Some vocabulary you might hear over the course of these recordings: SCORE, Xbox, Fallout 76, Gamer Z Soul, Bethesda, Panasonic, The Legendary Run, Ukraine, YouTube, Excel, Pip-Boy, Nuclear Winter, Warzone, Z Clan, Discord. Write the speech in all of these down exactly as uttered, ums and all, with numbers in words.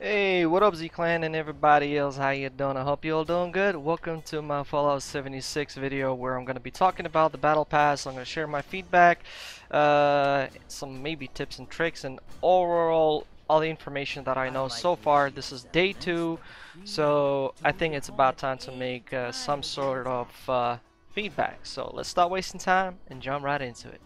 Hey, what up Z Clan and everybody else, how you doing? I hope you all doing good. Welcome to my Fallout seventy-six video where I'm going to be talking about the battle pass. I'm going to share my feedback, uh, some maybe tips and tricks, and overall all the information that I know so far. This is day two, so I think it's about time to make uh, some sort of uh, feedback. So let's stop wasting time and jump right into it.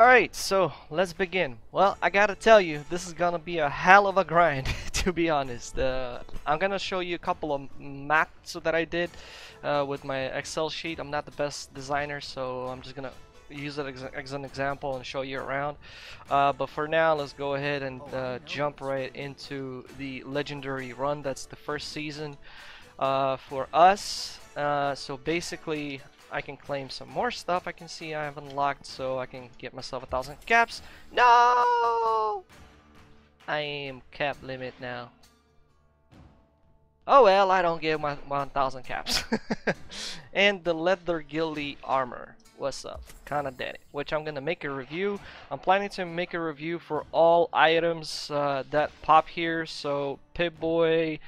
Alright, so let's begin. Well, I gotta tell you, this is gonna be a hell of a grind, to be honest. Uh, I'm gonna show you a couple of maps that I did uh, with my Excel sheet. I'm not the best designer, so I'm just gonna use it as, as an example and show you around. Uh, but for now, let's go ahead and uh, jump right into the Legendary Run. That's the first season uh, for us. Uh, so basically, I can claim some more stuff. I can see I have unlocked, so I can get myself a thousand caps. No, I am cap limit now. Oh well, I don't get my one thousand caps. And the leather gilly armor. What's up? Kinda dead. Which I'm gonna make a review. I'm planning to make a review for all items uh, that pop here. So Pip-Boy,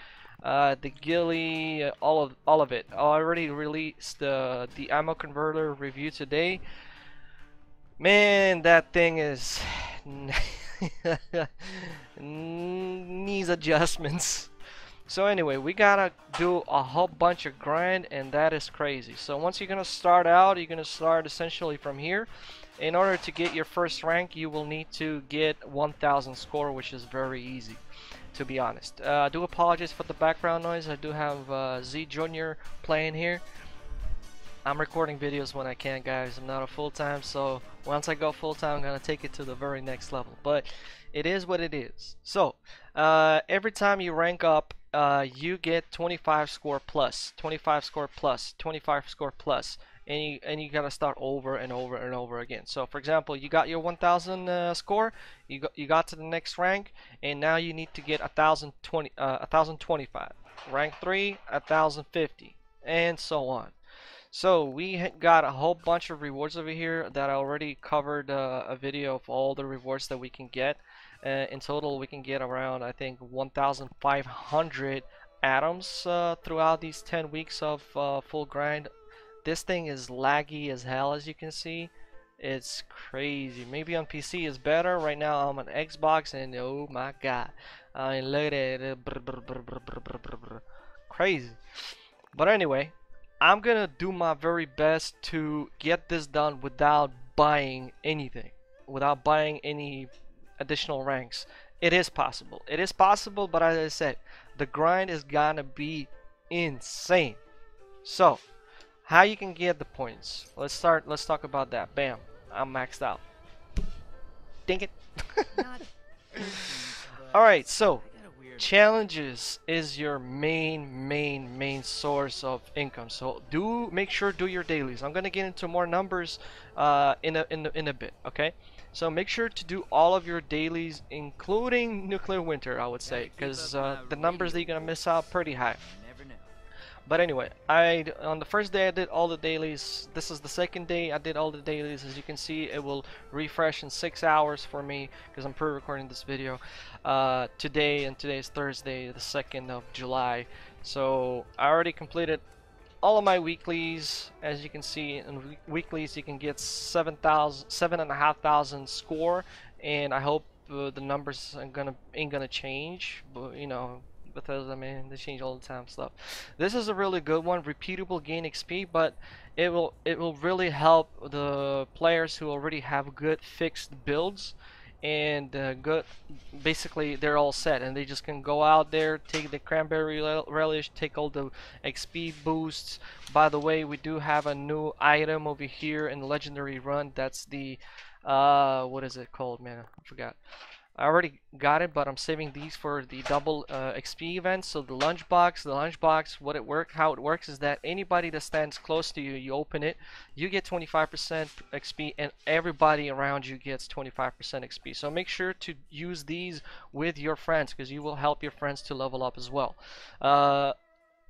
Uh, the ghillie, uh, all of all of it. I already released uh, the ammo converter review today. Man, that thing is needs adjustments. So anyway, we gotta do a whole bunch of grind, and that is crazy. So once you're gonna start out, you're gonna start essentially from here. In order to get your first rank, you will need to get one thousand score, which is very easy, to be honest. Uh, I do apologize for the background noise. I do have uh, Z Junior playing here. I'm recording videos when I can, guys. I'm not a full-time, so once I go full-time, I'm gonna take it to the very next level. But it is what it is. So uh, every time you rank up, uh, you get twenty-five score plus, twenty-five score plus, twenty-five score plus, and you and you gotta start over and over and over again. So for example, you got your one thousand uh, score, you got you got to the next rank, and now you need to get one thousand twenty, uh, one thousand twenty-five, rank three, one thousand fifty, and so on. So we got a whole bunch of rewards over here that I already covered uh, a video of all the rewards that we can get. Uh, in total, we can get around, I think, one thousand five hundred atoms uh, throughout these ten weeks of uh, full grind. This thing is laggy as hell, as you can see. It's crazy. Maybe on P C is better. Right now I'm on Xbox, and oh my god, I mean, look at it. Brr, brr, brr, brr, brr, brr, brr. Crazy. But anyway, I'm gonna do my very best to get this done without buying anything, without buying any additional ranks. It is possible. It is possible, but as I said, the grind is gonna be insane. So how you can get the points? Let's start. Let's talk about that. Bam! I'm maxed out. Dang it! All right. So, challenges is your main, main, main source of income. So do make sure do your dailies. I'm gonna get into more numbers uh, in a in a, in a bit. Okay. So make sure to do all of your dailies, including Nuclear Winter, I would say, because uh, the numbers that you're gonna miss out pretty high. But anyway, I on the first day I did all the dailies. This is the second day I did all the dailies. As you can see, it will refresh in six hours for me because I'm pre-recording this video uh, today, and today is Thursday, the second of July. So I already completed all of my weeklies. As you can see, in weeklies you can get seven thousand, seven and a half thousand score, and I hope uh, the numbers are gonna ain't gonna change. But you know, Bethesda, man, they change all the time stuff. This is a really good one, repeatable gain X P, but it will it will really help the players who already have good fixed builds and uh, good. Basically, they're all set, and they just can go out there, take the cranberry relish, take all the X P boosts. By the way, we do have a new item over here in the Legendary Run. That's the uh, what is it called, man? I forgot. I already got it, but I'm saving these for the double uh, X P events. So the lunchbox, the lunchbox, what it work, how it works is that anybody that stands close to you, you open it, you get twenty-five percent X P, and everybody around you gets twenty-five percent X P. So make sure to use these with your friends, because you will help your friends to level up as well. Uh,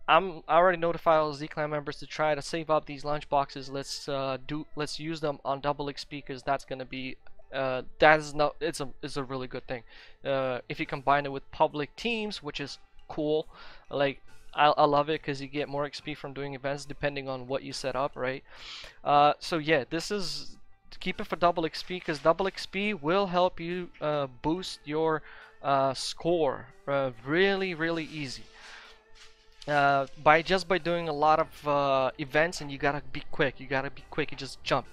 I'm I already notified all Z Clan members to try to save up these lunch boxes. Let's uh, do let's use them on double X P, because that's gonna be uh, that is not it's a it's a really good thing. Uh, if you combine it with public teams, which is cool, like I, I love it, because you get more X P from doing events depending on what you set up, right? Uh, so yeah, this is keep it for double X P, because double X P will help you uh, boost your uh, score uh, really really easy. Uh, by just by doing a lot of uh, events, and you gotta be quick. You gotta be quick. You just jump.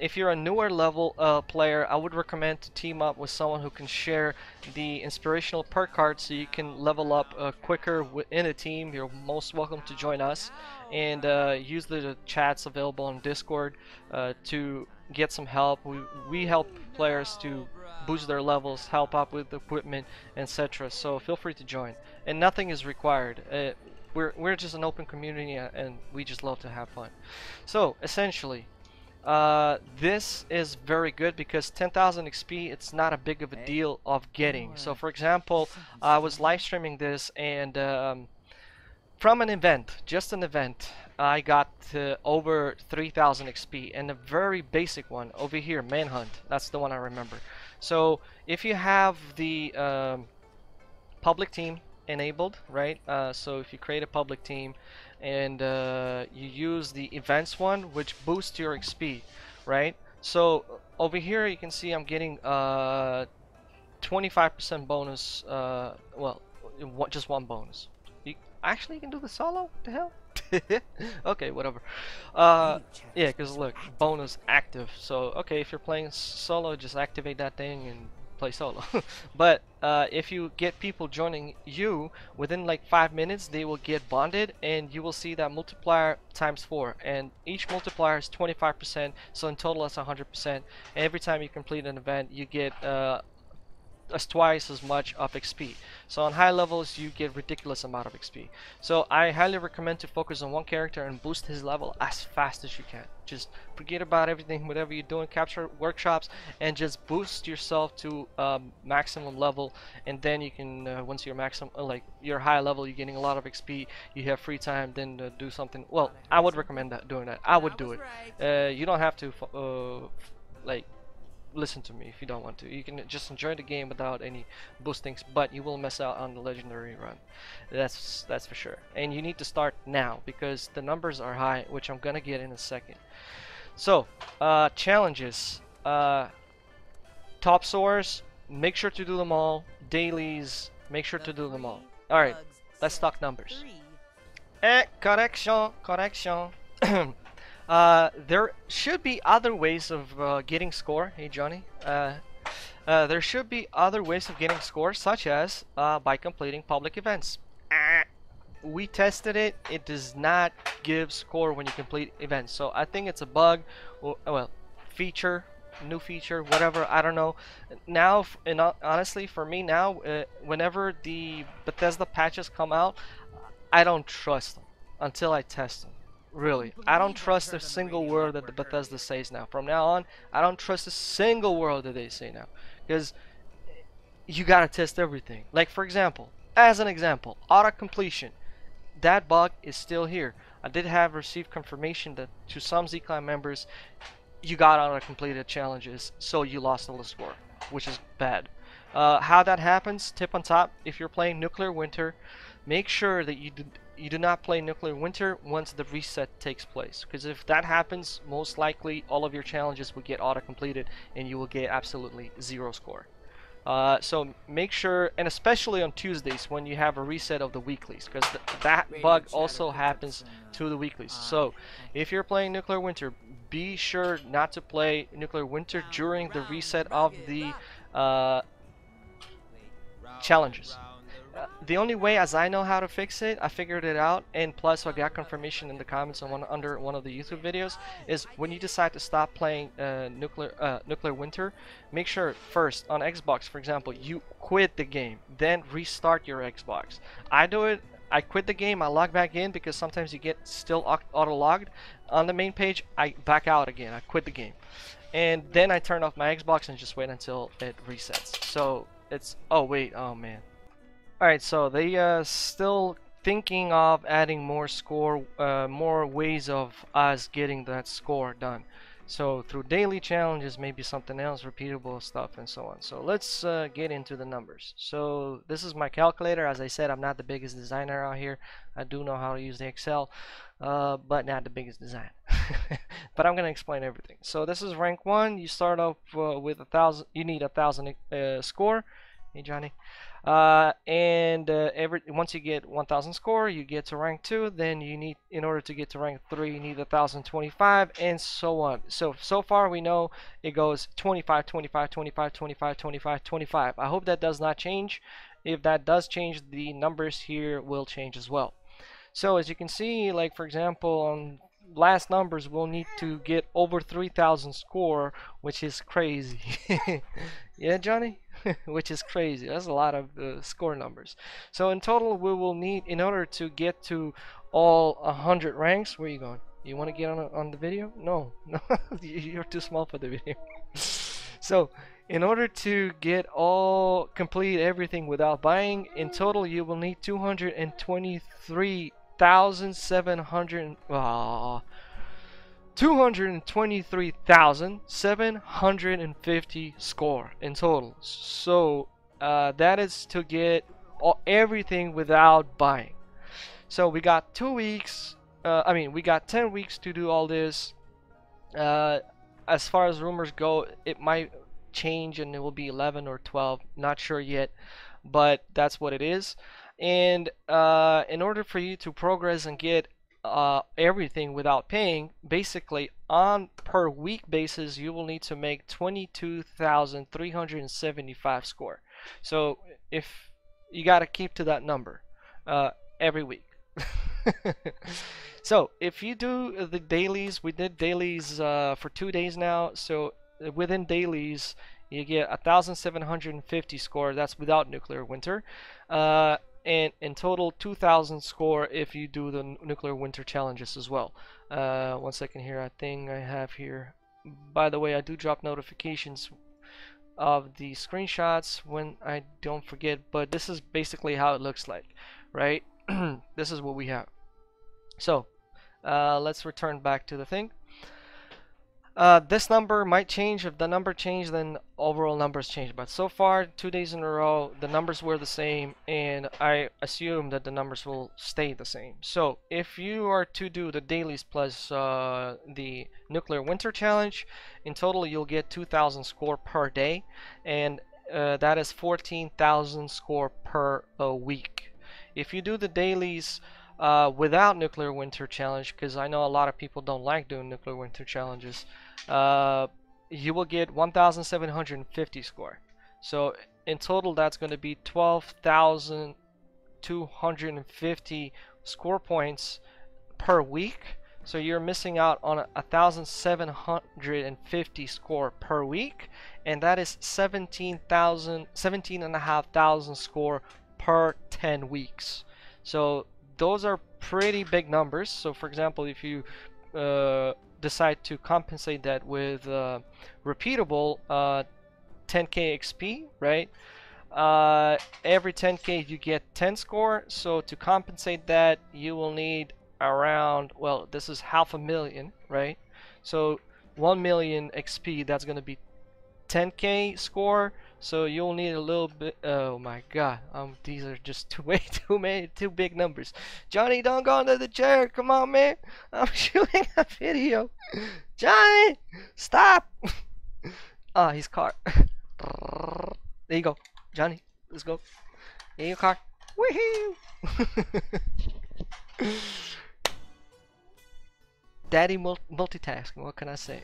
If you're a newer level uh, player, I would recommend to team up with someone who can share the inspirational perk card, so you can level up uh, quicker within a team. You're most welcome to join us, and uh, use the chats available on Discord uh, to get some help. We we help players to boost their levels, help up with equipment, et cetera. So feel free to join, and nothing is required. Uh, We're, we're just an open community, and we just love to have fun. So essentially, uh, this is very good, because ten thousand X P, it's not a big of a deal of getting. So for example, I was live streaming this, and um, from an event, just an event, I got uh, over three thousand X P, and a very basic one over here, Manhunt. That's the one I remember. So if you have the um, public team enabled, right? Uh, so if you create a public team and uh, you use the events one, which boosts your X P, right? So over here you can see I'm getting uh, twenty-five percent bonus. Uh, well, just one bonus. You actually you can do the solo. What the hell? Okay, whatever. Uh, yeah, because look, bonus active. So okay, if you're playing solo, just activate that thing and play solo. But uh, if you get people joining you within like five minutes, they will get bonded, and you will see that multiplier times four, and each multiplier is twenty-five percent, so in total that's one hundred percent. Every time you complete an event, you get uh, as twice as much of X P. So on high levels you get ridiculous amount of X P. So I highly recommend to focus on one character and boost his level as fast as you can. Just forget about everything, whatever you're doing, capture workshops, and just boost yourself to um, maximum level, and then you can uh, once you're maximum uh, like your high level, you're getting a lot of X P, you have free time, then uh, do something. Well, I would recommend that doing that. I would do it. Uh, you don't have to uh, like listen to me if you don't want to. You can just enjoy the game without any boostings, but you will miss out on the Legendary Run. That's that's for sure. And you need to start now, because the numbers are high, which I'm gonna get in a second. So uh, challenges, uh, top source, make sure to do them all. Dailies, make sure to do them all. All right, let's talk numbers. Eh, correction, correction. Uh, there should be other ways of uh, getting score. Hey Johnny, uh, uh, there should be other ways of getting score, such as uh, by completing public events. Ah, we tested it. It does not give score when you complete events, so I think it's a bug, or, well, feature, new feature, whatever, I don't know. Now, and honestly, for me now, uh, whenever the Bethesda patches come out, I don't trust them until I test them. Really, I don't trust a single word that the Bethesda says now. From now on, I don't trust a single word that they say now, because you gotta test everything. Like for example, as an example, auto completion. That bug is still here. I did have received confirmation that to some Z Clan members, you got auto completed challenges, so you lost all the score, which is bad. Uh, how that happens? Tip on top: if you're playing Nuclear Winter, make sure that you do. You do not play Nuclear Winter once the reset takes place, because if that happens, most likely all of your challenges will get auto completed and you will get absolutely zero score. Uh, so make sure, and especially on Tuesdays when you have a reset of the weeklies, because th that bug also happens to the weeklies. So if you're playing Nuclear Winter, be sure not to play Nuclear Winter during the reset of the uh, challenges. Uh, the only way, as I know how to fix it, I figured it out, and plus I got confirmation in the comments on one, under one of the YouTube videos, is when you decide to stop playing uh, nuclear uh, nuclear winter, make sure first on Xbox, for example, you quit the game, then restart your Xbox. I do it. I quit the game. I log back in, because sometimes you get still auto logged on the main page. I back out again. I quit the game, and then I turn off my Xbox and just wait until it resets. So it's oh wait, oh man. Alright, so they uh, still thinking of adding more score, uh, more ways of us getting that score done. So through daily challenges, maybe something else, repeatable stuff and so on. So let's uh, get into the numbers. So this is my calculator. As I said, I'm not the biggest designer out here. I do know how to use the Excel, uh, but not the biggest design. But I'm gonna explain everything. So this is rank one. You start off uh, with a thousand. You need a thousand uh, score. Hey Johnny. Uh, and uh, every once you get one thousand score, you get to rank two. Then you need, in order to get to rank three, you need one thousand twenty-five, and so on. So so far we know it goes twenty-five, twenty-five, twenty-five, twenty-five, twenty-five, twenty-five. I hope that does not change. If that does change, the numbers here will change as well. So as you can see, like for example, on last numbers, we'll need to get over three thousand score, which is crazy. Yeah, Johnny. Which is crazy. That's a lot of uh, score numbers. So in total, we will need, in order to get to all one hundred ranks, where are you going? You want to get on a, on the video? No, no, you're too small for the video. So in order to get all, complete everything without buying, in total you will need two hundred twenty-three thousand seven hundred. Ah. two hundred twenty-three thousand seven hundred fifty score in total. So uh, that is to get all, everything without buying. So we got two weeks. Uh, I mean, we got ten weeks to do all this. Uh, as far as rumors go, it might change and it will be eleven or twelve. Not sure yet, but that's what it is. And uh, in order for you to progress and get Uh, everything without paying, basically on per week basis, you will need to make twenty-two thousand three hundred seventy-five score. So if you got to keep to that number uh, every week. So if you do the dailies, we did dailies uh, for two days now. So within dailies, you get one thousand seven hundred fifty score. That's without Nuclear Winter. Uh, And in total, two thousand score if you do the Nuclear Winter challenges as well. Uh, one second here, I think I have here. By the way, I do drop notifications of the screenshots when I don't forget, but this is basically how it looks like, right? This is what we have. So, uh, let's return back to the thing. Uh, this number might change. If the number changed, then overall numbers change. But so far, two days in a row, the numbers were the same, and I assume that the numbers will stay the same. So if you are to do the dailies plus uh, the Nuclear Winter Challenge, in total you'll get two thousand score per day, and uh, that is fourteen thousand score per a week. If you do the dailies uh, without Nuclear Winter Challenge, because I know a lot of people don't like doing Nuclear Winter Challenges, uh, you will get one thousand seven hundred fifty score. So in total, that's going to be twelve thousand two hundred fifty score points per week. So you're missing out on one thousand seven hundred fifty score per week, and that is seventeen thousand, seventeen and a half thousand score per ten weeks. So those are pretty big numbers. So for example, if you uh, decide to compensate that with uh, repeatable uh, ten K X P, right? Uh, every ten K you get ten score. So to compensate that, you will need around, well, this is half a million, right? So one million X P, that's going to be ten K score. So you'll need a little bit. Oh my God! Um, these are just too way too many, too big numbers. Johnny, don't go under the chair. Come on, man! I'm shooting a video. Johnny, stop! Ah, oh, his car. There you go, Johnny. Let's go. In your car. Woohoo! Daddy mul multitasking. What can I say?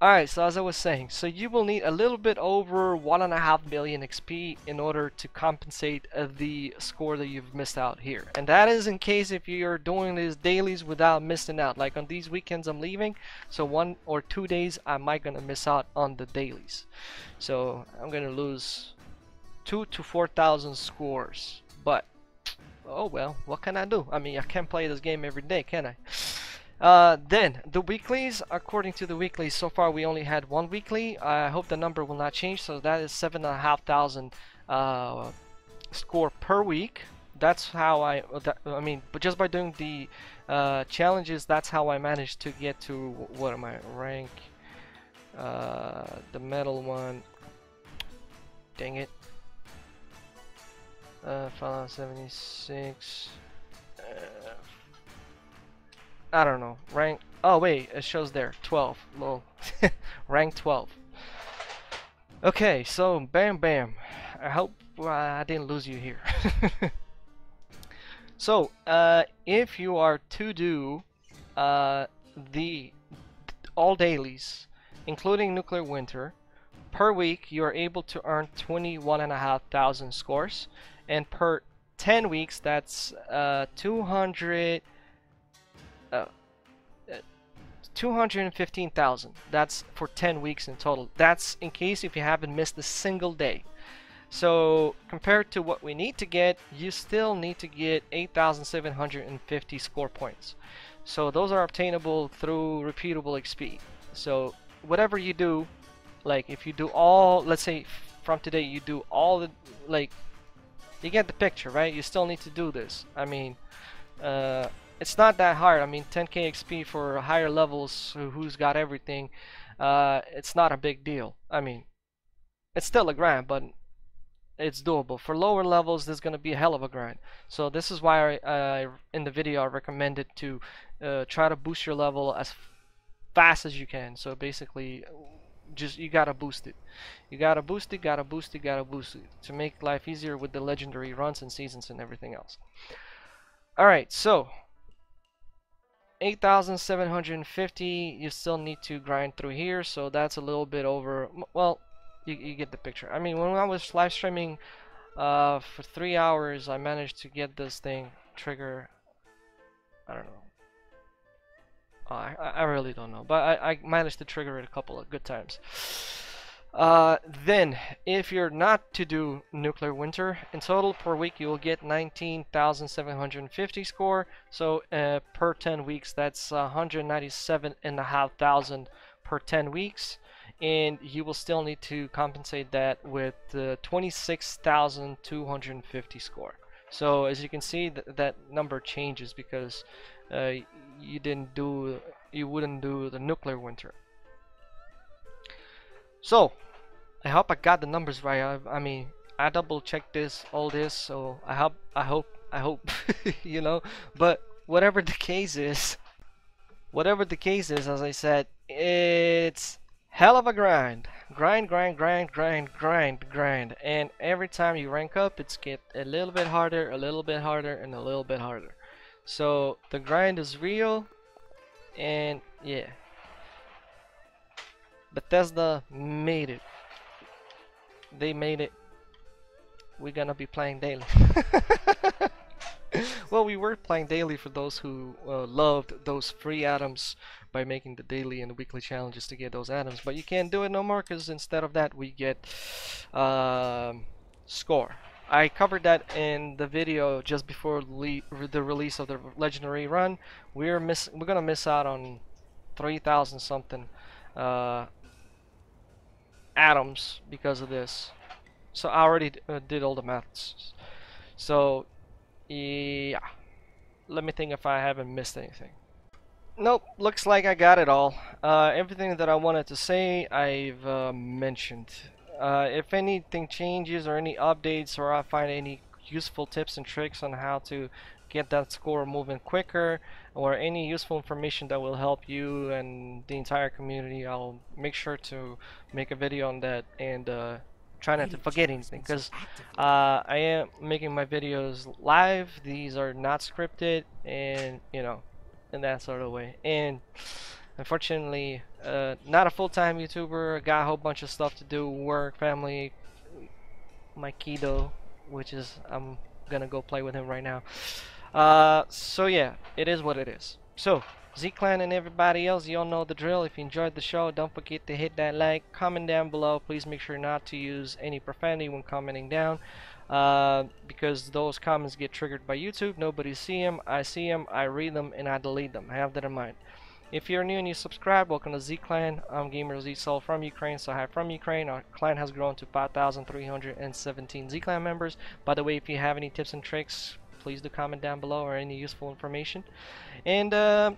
Alright, so as I was saying, so you will need a little bit over one and a half million X P in order to compensate uh, the score that you've missed out here. And that is in case if you're doing these dailies without missing out. Like on these weekends I'm leaving, so one or two days I might gonna miss out on the dailies. So I'm gonna lose two to four thousand scores. But oh well, what can I do? I mean, I can't play this game every day, can I? Uh, then the weeklies, according to the weeklies, so far we only had one weekly. I hope the number will not change. So that is seven and a half thousand uh, score per week, that's how I, that, I mean, but just by doing the uh, challenges, that's how I managed to get to, what am I, rank, uh, the metal one, dang it, uh, Fallout seventy-six, uh, I don't know, rank, oh wait, it shows there, twelve, lol, rank twelve. Okay, so bam bam, I hope uh, I didn't lose you here. So uh, if you are to do uh, the all dailies including Nuclear Winter per week, you are able to earn twenty-one and a half thousand scores, and per ten weeks that's uh, two hundred uh, two hundred fifteen thousand. That's for ten weeks in total. That's in case if you haven't missed a single day. So compared to what we need to get, you still need to get eight thousand seven hundred fifty score points. So those are obtainable through repeatable X P. So whatever you do, like if you do all, let's say from today you do all the, like you get the picture, right? You still need to do this. I mean, uh, it's not that hard. I mean, ten K X P for higher levels, who's got everything, uh, it's not a big deal. I mean, it's still a grind, but it's doable. For lower levels, there's gonna be a hell of a grind. So this is why I, uh, in the video I recommended to uh, try to boost your level as fast as you can. So basically, just you gotta boost it. You gotta boost it, gotta boost it, gotta boost it to make life easier with the legendary runs and seasons and everything else. Alright, so eight thousand seven hundred fifty, you still need to grind through here, so that's a little bit over. Well, you, you get the picture. I mean, when I was live streaming uh, for three hours, I managed to get this thing trigger. I don't know. Oh, I, I really don't know, but I, I managed to trigger it a couple of good times. Uh, then, if you're not to do Nuclear Winter, in total per week you will get nineteen thousand seven hundred fifty score. So uh, per ten weeks, that's one hundred ninety-seven and a half thousand per ten weeks, and you will still need to compensate that with uh, twenty-six thousand two hundred fifty score. So as you can see, th that number changes because uh, you didn't do, you wouldn't do the Nuclear Winter. So I hope I got the numbers right. I, I mean, I double checked this, all this, so I hope, I hope, I hope, you know. But whatever the case is, whatever the case is, as I said, it's hell of a grind, grind, grind, grind, grind, grind, grind, and every time you rank up, it's get a little bit harder, a little bit harder, and a little bit harder. So the grind is real, and yeah, Bethesda made it. They made it. We're gonna be playing daily. Well, we were playing daily for those who uh, loved those free items by making the daily and the weekly challenges to get those items, but you can't do it no more because instead of that we get um, score. I covered that in the video just before le the release of the Legendary Run. We're miss we're gonna miss out on three thousand something uh, atoms because of this. So I already d uh, did all the maths. So yeah, let me think if I haven't missed anything. Nope, looks like I got it all. Uh, everything that I wanted to say I've uh, mentioned. Uh, if anything changes or any updates, or I find any useful tips and tricks on how to get that score moving quicker, or any useful information that will help you and the entire community, I'll make sure to make a video on that, and uh, try not to forget anything, because uh, I am making my videos live. These are not scripted, and you know, in that sort of way. And unfortunately, uh, not a full-time YouTuber, got a whole bunch of stuff to do, work, family, my kiddo, which is, I'm gonna go play with him right now. Uh, so yeah, it is what it is. So Z Clan and everybody else, you all know the drill. If you enjoyed the show, don't forget to hit that like, comment down below. Please make sure not to use any profanity when commenting down, uh, because those comments get triggered by YouTube. Nobody see them. I see them, I read them, and I delete them. Have that in mind. If you're new and you subscribe, welcome to Z Clan. I'm Gamer Z Soul from Ukraine, so hi from Ukraine. Our clan has grown to five thousand three hundred seventeen Z Clan members. By the way, if you have any tips and tricks, please do comment down below or any useful information. And uh,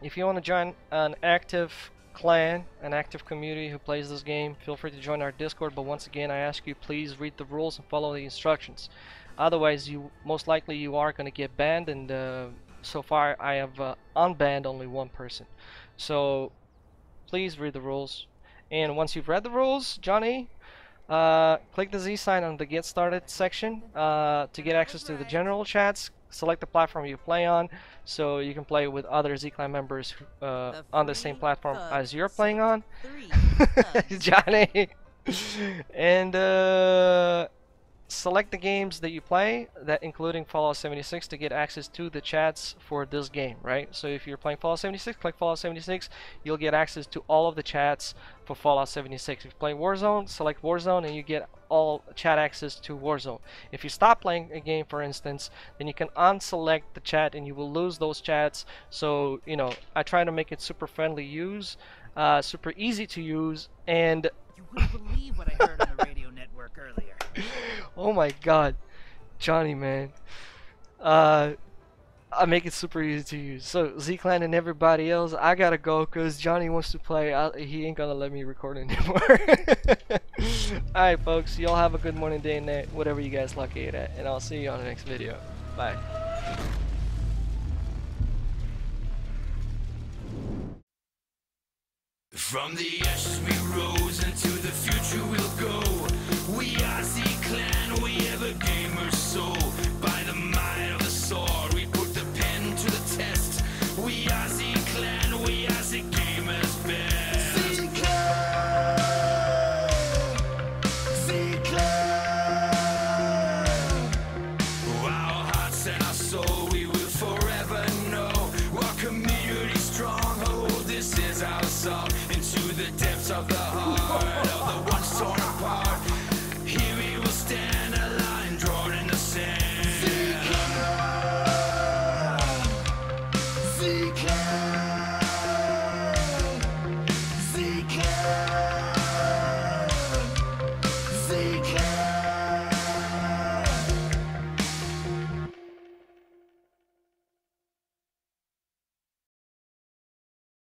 if you want to join an active clan, an active community who plays this game, feel free to join our Discord. But once again, I ask you, please read the rules and follow the instructions. Otherwise, you most likely you are going to get banned. And uh, so far, I have uh, unbanned only one person. So please read the rules. And once you've read the rules, Johnny, uh, click the Z sign on the Get Started section uh, to get access to the general chats. Select the platform you play on, so you can play with other Z Clan members uh, on the same platform as you're playing on. Johnny, and uh, select the games that you play, that including Fallout seventy-six, to get access to the chats for this game. Right. So if you're playing Fallout seventy-six, click Fallout seventy-six. You'll get access to all of the chats for Fallout seventy-six. If you play Warzone, select Warzone, and you get all chat access to Warzone. If you stop playing a game, for instance, then you can unselect the chat and you will lose those chats. So, you know, I try to make it super friendly use, uh, super easy to use, and you wouldn't believe what I heard on the radio network earlier. Oh my god, Johnny, man. Uh, I make it super easy to use. So Z Clan and everybody else, I gotta go because Johnny wants to play. I, he ain't gonna let me record anymore. Alright folks, y'all have a good morning, day, and night, whatever you guys lucky it at, and I'll see you on the next video. Bye. From the ashes we rose into the